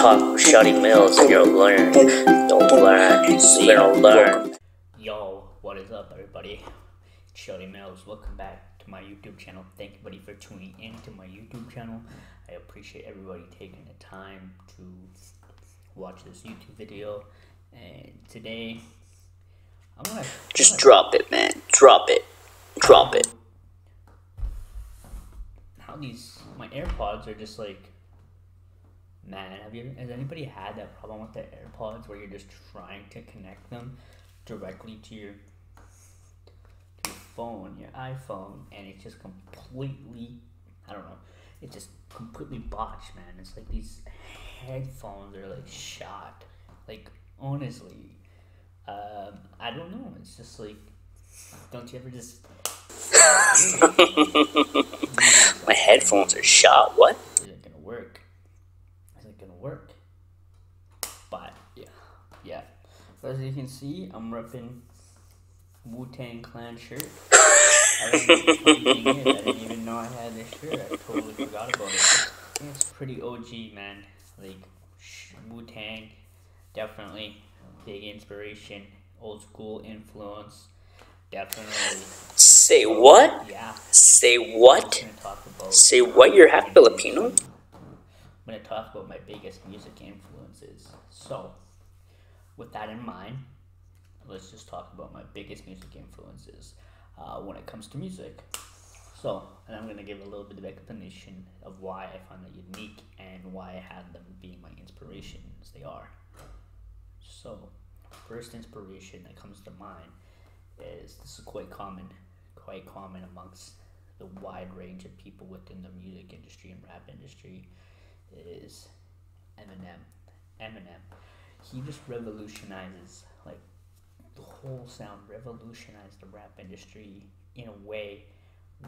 talk Shotty Mills, you'll learn. Don't learn, so you don't learn. Yo, what is up, everybody? Shotty Mills, welcome back to my YouTube channel. Thank you, buddy, for tuning in to my YouTube channel. I appreciate everybody taking the time to watch this YouTube video. And today, I'm gonna just drop it, man. Drop it. Drop it. How these my AirPods are just like, man, has anybody had that problem with the AirPods where you're just trying to connect them directly to your phone, your iPhone, and it's just completely, I don't know, it's just completely botched, man. It's like these headphones are like shot, like honestly, I don't know, it's just like, don't you ever just my headphones are shot, what? Is it gonna work? But yeah. But as you can see, I'm repping Wu-Tang Clan shirt. I didn't even know I had this shirt. I totally forgot about it. It's pretty OG, man. Like Wu-Tang, definitely big inspiration, old school influence. Definitely. Say what? Yeah. Say what? Say what? You're half Filipino? I'm going to talk about my biggest music influences. So, with that in mind, let's just talk about my biggest music influences when it comes to music. So, and I'm going to give a little bit of explanation of why I find that unique and why I had them being my inspirations. They are. So, first inspiration that comes to mind is, this is quite common amongst the wide range of people within the music industry and rap industry, is Eminem. He just revolutionizes, like, the whole sound, revolutionized the rap industry in a way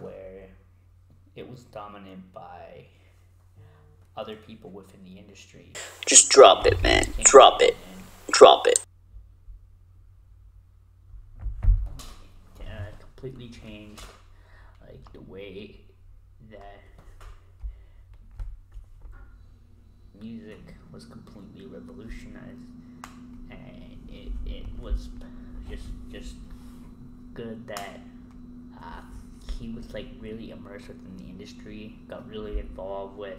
where it was dominant by other people within the industry. Just drop it, man. Drop it. Drop it. Completely changed, like, the way that music was completely revolutionized, and it was just good that he was, like, really immersed within the industry, got really involved with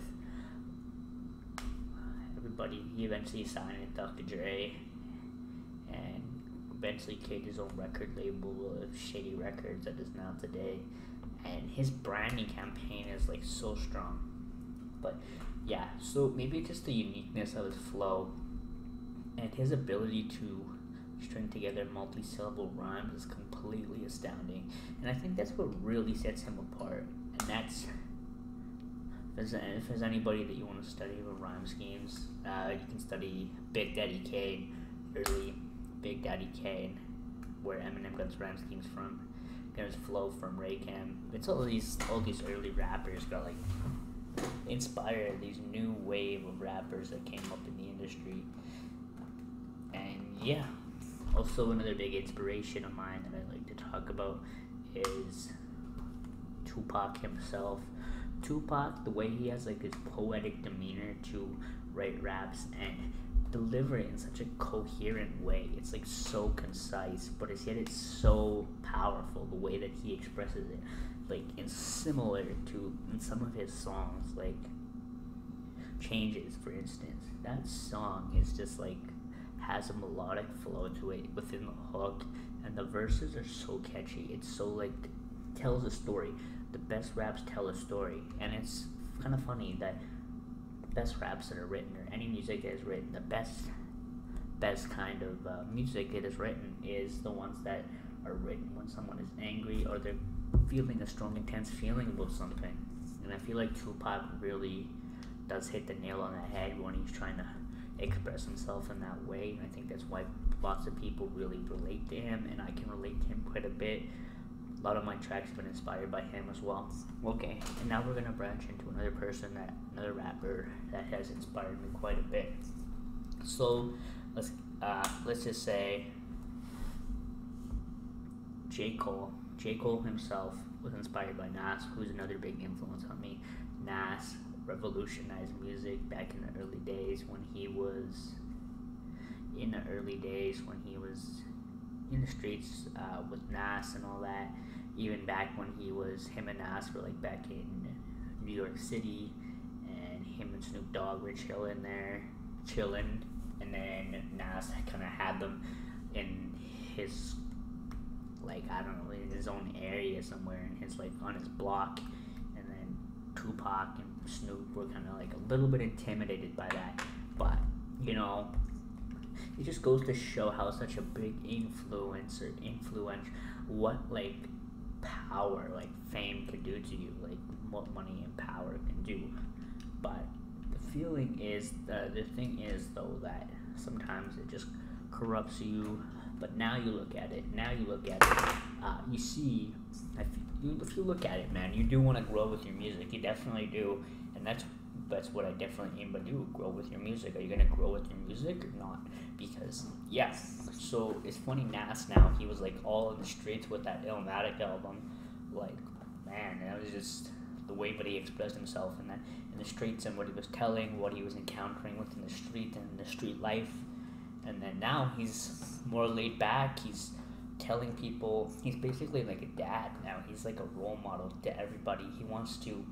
everybody. He eventually signed with Dr. Dre, and eventually created his own record label of Shady Records that is now today, and his branding campaign is, like, so strong. But yeah, so maybe just the uniqueness of his flow and his ability to string together multi-syllable rhymes is completely astounding, and I think that's what really sets him apart. And that's, if there's anybody that you want to study with rhyme schemes, you can study Big Daddy Kane, early Big Daddy Kane, where Eminem got his rhyme schemes from, got his flow from Raekwon. It's all these early rappers got, like, inspired these new wave of rappers that came up in the industry. And yeah, also another big inspiration of mine that I like to talk about is Tupac himself. Tupac, the way he has, like, his poetic demeanor to write raps and deliver it in such a coherent way. It's, like, so concise, but it's yet it's so powerful the way that he expresses it, like, and similar to in some of his songs, like Changes, for instance. That song is just, like, has a melodic flow to it within the hook, and the verses are so catchy. It's so, like, tells a story. The best raps tell a story, and it's kind of funny that best raps that are written, or any music that is written, the best kind of music that is written is the ones that are written when someone is angry or they're feeling a strong, intense feeling about something. And I feel like Tupac really does hit the nail on the head when he's trying to express himself in that way, and I think that's why lots of people really relate to him, and I can relate to him quite a bit. A lot of my tracks have been inspired by him as well. Okay, and now we're gonna branch into another rapper that has inspired me quite a bit. So let's just say J. Cole. J. Cole himself was inspired by Nas, who's another big influence on me. Nas revolutionized music back in the early days when he was in the streets with Nas and all that. Even back when he was, him and Nas were like back in New York City, and him and Snoop Dogg were chilling, and then Nas kind of had them in his, like, I don't know, in his own area somewhere, in his, like, on his block. And then Tupac and Snoop were kind of like a little bit intimidated by that, but you know, it just goes to show how such a big influence what, like, power, like, fame can do to you, like what money and power can do. But the feeling is, the thing is though, that sometimes it just corrupts you. But now you look at it, you see, if you look at it, man, you do want to grow with your music. You definitely do, and that's what I definitely aim to do, grow with your music. Are you going to grow with your music or not? Because, yeah, so it's funny, Nas now, he was, like, all in the streets with that Illmatic album. Like, man, that was just the way that he expressed himself in the streets and what he was telling, what he was encountering within the street and the street life. And then now he's more laid back. He's telling people, he's basically like a dad now. He's like a role model to everybody. He wants to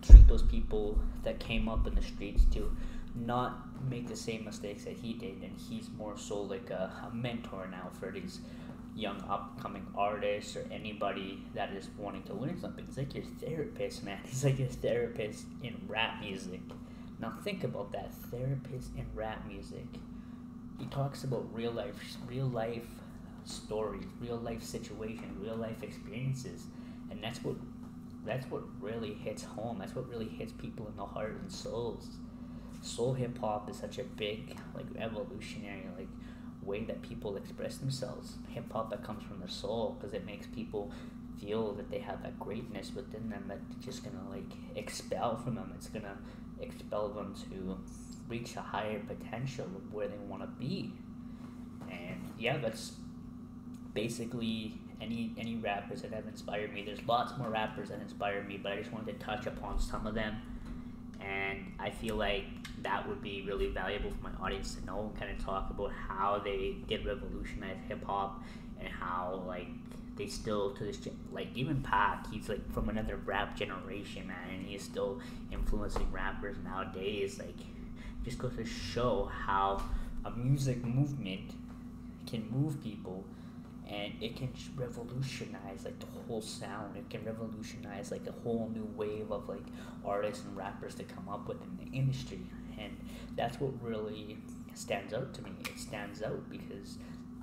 treat those people that came up in the streets to not make the same mistakes that he did, and he's more so like a mentor now for these young upcoming artists or anybody that is wanting to learn something. He's like your therapist, man. He's like your therapist in rap music. Now think about that, therapist in rap music. He talks about real life stories, real life situations, real life experiences, and that's what really hits home. That's what really hits people in the heart and souls. Soul hip hop is such a big, like, revolutionary, like, way that people express themselves. Hip hop that comes from their soul, because it makes people feel that they have that greatness within them that's just gonna, like, expel from them. It's gonna expel them to reach a higher potential of where they want to be. And yeah, that's basically any rappers that have inspired me. There's lots more rappers that inspire me, but I just wanted to touch upon some of them, and I feel like that would be really valuable for my audience to know, and kind of talk about how they did revolutionize hip-hop, and how, like, they still to this like, even Pac, he's like from another rap generation, man, and he's still influencing rappers nowadays. Like, just goes to show how a music movement can move people, and it can revolutionize, like, the whole sound. It can revolutionize, like, a whole new wave of, like, artists and rappers to come up with in the industry. And that's what really stands out to me. It stands out because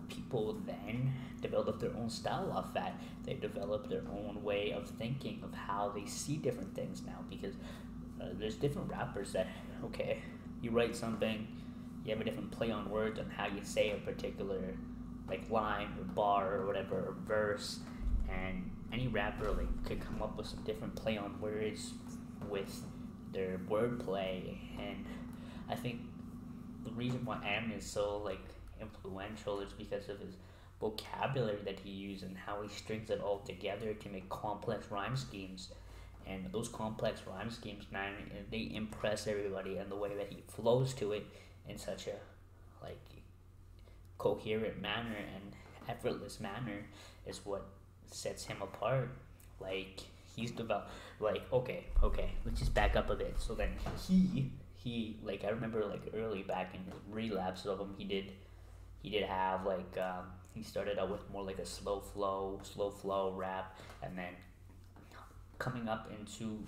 people then develop their own style off that. They develop their own way of thinking of how they see different things now, because there's different rappers that, okay, you write something, you have a different play on words on how you say a particular, like, line or bar or whatever, or verse, and any rapper, like, could come up with some different play on words with their wordplay. And I think the reason why Eminem is so, like, influential is because of his vocabulary that he used and how he strings it all together to make complex rhyme schemes. And those complex rhyme schemes, man, they impress everybody, and the way that he flows to it in such a, like, coherent manner and effortless manner is what sets him apart. Like, he's developed, like, okay, let's just back up a bit. So then he like, I remember, like, early back in his relapses of him, he did have, like, he started out with more like a slow flow rap, and then coming up into,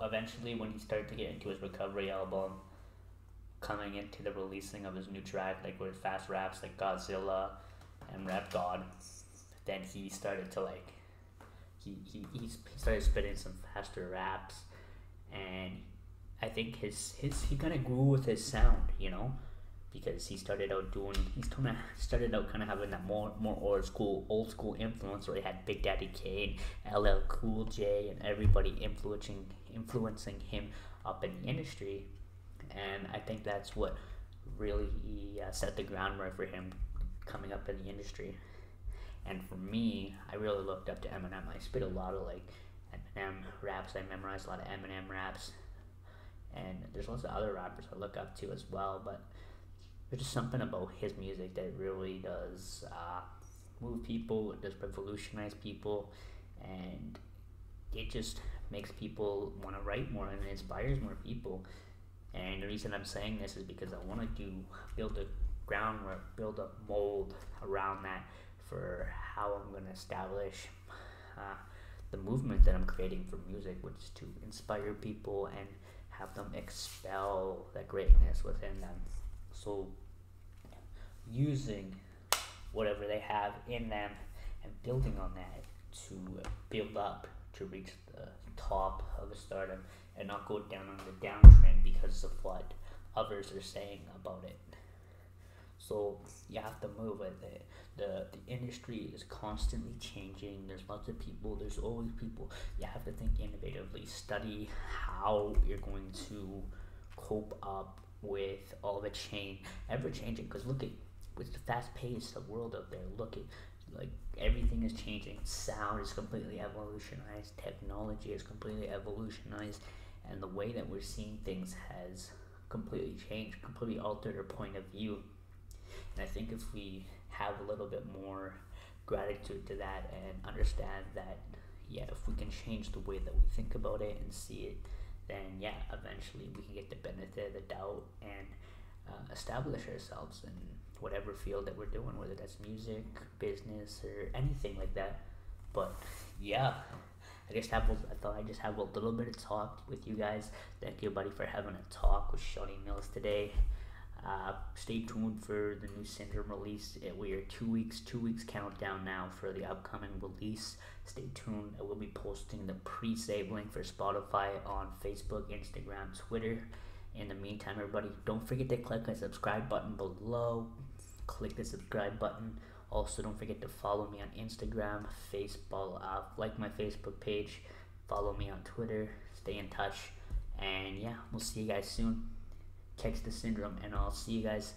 eventually when he started to get into his recovery album, coming into the releasing of his new track, like, with fast raps like Godzilla and Rap God, then he started to, like, he started spitting some faster raps, and I think he kind of grew with his sound, you know, because he started out kind of having that more old school influence, where he had Big Daddy Kane, LL Cool J, and everybody influencing him up in the industry. And I think that's what really set the groundwork for him coming up in the industry. And for me, I really looked up to Eminem. I spit a lot of, like, Eminem raps. I memorized a lot of Eminem raps. and there's lots of other rappers I look up to as well, but there's just something about his music that really does move people, it does revolutionize people, and it just makes people want to write more and it inspires more people. And the reason I'm saying this is because I want to build a groundwork, build a mold around that for how I'm going to establish the movement that I'm creating for music, which is to inspire people and have them expel that greatness within them. So using whatever they have in them and building on that to build up, to reach the top of a stardom and not go down on the downtrend because of what others are saying about it. So you have to move with it. The industry is constantly changing. There's lots of people. There's always people. You have to think innovatively. Study how you're going to cope up with all the change, ever changing. Because look at with the fast pace, the world out there. Look at like everything is changing. Sound is completely evolutionized. Technology is completely evolutionized, and the way that we're seeing things has completely changed, completely altered our point of view. And I think if we have a little bit more gratitude to that and understand that, yeah, if we can change the way that we think about it and see it, then yeah, eventually we can get the benefit of the doubt and establish ourselves in whatever field that we're doing, whether that's music, business, or anything like that. But yeah, I thought I just have a little bit of talk with you guys. Thank you, buddy, for having a talk with Shotty Mills today. Stay tuned for the new Syndrome release. We are two weeks countdown now for the upcoming release. Stay tuned. I will be posting the pre-save link for Spotify on Facebook, Instagram, Twitter. In the meantime, everybody, don't forget to click the subscribe button below. Click the subscribe button. Also, don't forget to follow me on Instagram, Facebook, like my Facebook page, follow me on Twitter, stay in touch, and yeah, we'll see you guys soon. Catch the Syndrome, and I'll see you guys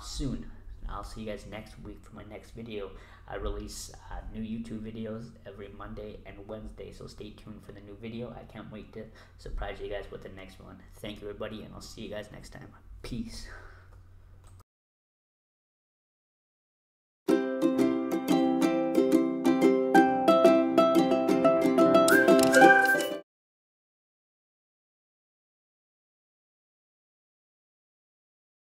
soon. I'll see you guys next week for my next video. I release new YouTube videos every Monday and Wednesday, so stay tuned for the new video. I can't wait to surprise you guys with the next one. Thank you, everybody, and I'll see you guys next time. Peace.